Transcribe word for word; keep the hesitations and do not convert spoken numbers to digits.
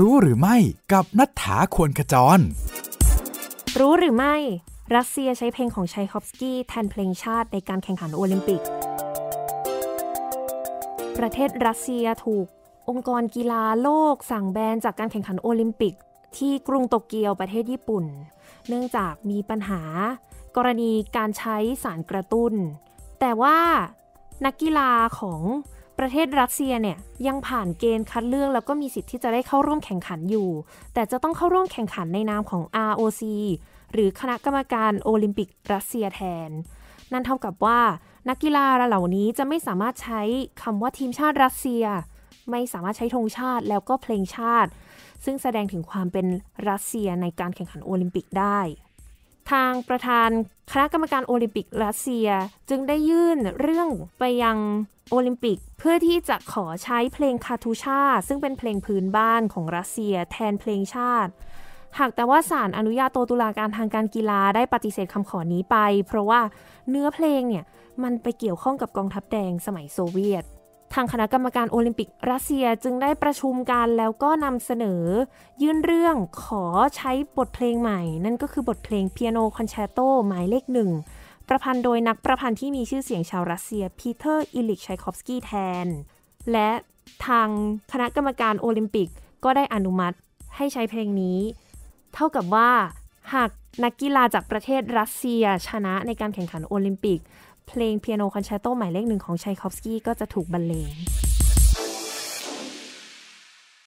รู้หรือไม่กับณัฐฐา ควรขจรรู้หรือไม่รัสเซียใช้เพลงของไชคอฟสกี้แทนเพลงชาติในการแข่งขันโอลิมปิกประเทศรัสเซียถูกองค์กรกีฬาโลกสั่งแบนจากการแข่งขันโอลิมปิกที่กรุงโตเกียวประเทศญี่ปุ่นเนื่องจากมีปัญหากรณีการใช้สารกระตุ้นแต่ว่านักกีฬาของประเทศรัสเซียเนี่ยยังผ่านเกณฑ์คัดเลือกแล้วก็มีสิทธิ์ที่จะได้เข้าร่วมแข่งขันอยู่แต่จะต้องเข้าร่วมแข่งขันในนามของ อาร์ โอ ซี หรือคณะกรรมการโอลิมปิกรัสเซียแทนนั่นเท่ากับว่านักกีฬาเหล่านี้จะไม่สามารถใช้คำว่าทีมชาติรัสเซียไม่สามารถใช้ธงชาติแล้วก็เพลงชาติซึ่งแสดงถึงความเป็นรัสเซียในการแข่งขันโอลิมปิกได้ทางประธานคณะกรรมการโอลิมปิกรัสเซียจึงได้ยื่นเรื่องไปยังโอลิมปิกเพื่อที่จะขอใช้เพลงคาทูชาซึ่งเป็นเพลงพื้นบ้านของรัสเซียแทนเพลงชาติหากแต่ว่าศาลอนุญาโตตุลาการทางการกีฬาได้ปฏิเสธคำขอนี้ไปเพราะว่าเนื้อเพลงเนี่ยมันไปเกี่ยวข้องกับกองทัพแดงสมัยโซเวียตทางคณะกรรมการโอลิมปิกรัสเซียจึงได้ประชุมกันแล้วก็นำเสนอยื่นเรื่องขอใช้บทเพลงใหม่นั่นก็คือบทเพลงเปียโนคอนแชร์โตหมายเลขหนึ่งประพันธ์โดยนักประพันธ์ที่มีชื่อเสียงชาวรัสเซียปีเตอร์อิลิชไชคอฟสกี้แทนและทางคณะกรรมการโอลิมปิกก็ได้อนุมัติให้ใช้เพลงนี้เท่ากับว่าหากนักกีฬาจากประเทศรัสเซียชนะในการแข่งขันโอลิมปิกเพลงเปียโนคอนแชร์โตหมายเลขหนึ่งของไชคอฟสกี้ก็จะถูกบรรเลง